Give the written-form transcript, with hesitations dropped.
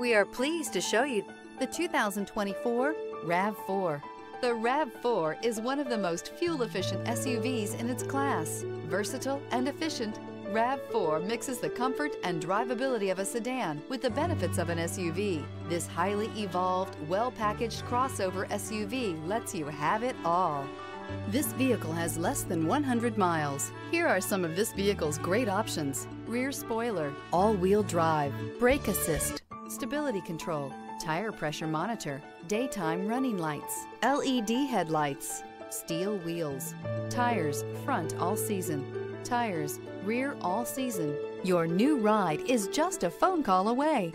We are pleased to show you the 2024 RAV4. The RAV4 is one of the most fuel-efficient SUVs in its class. Versatile and efficient, RAV4 mixes the comfort and drivability of a sedan with the benefits of an SUV. This highly evolved, well-packaged crossover SUV lets you have it all. This vehicle has less than 100 miles. Here are some of this vehicle's great options: rear spoiler, all-wheel drive, brake assist, stability control, tire pressure monitor, daytime running lights, LED headlights, steel wheels, tires front all season, tires rear all season. Your new ride is just a phone call away.